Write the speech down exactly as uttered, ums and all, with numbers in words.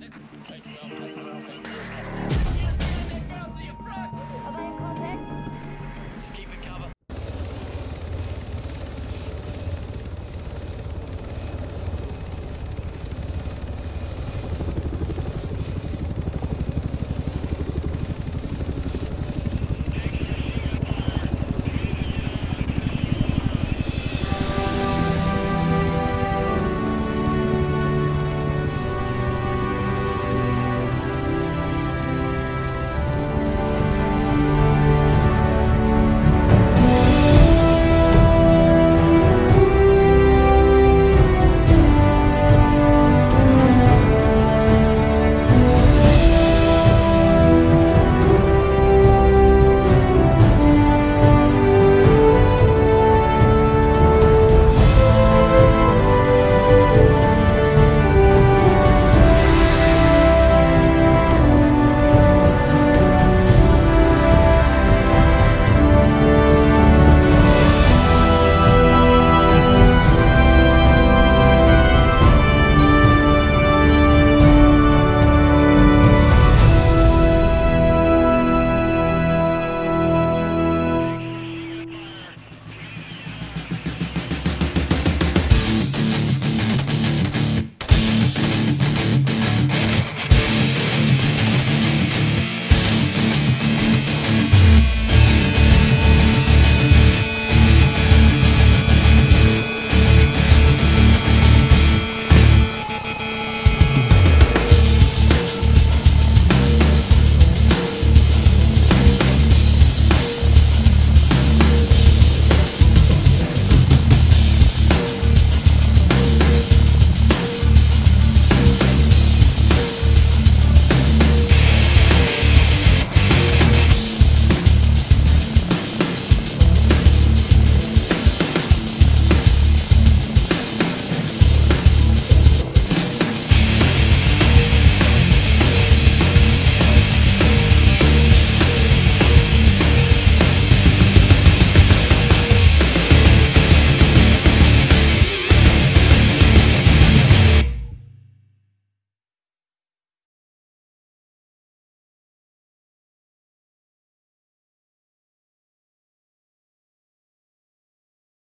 Thanks, well,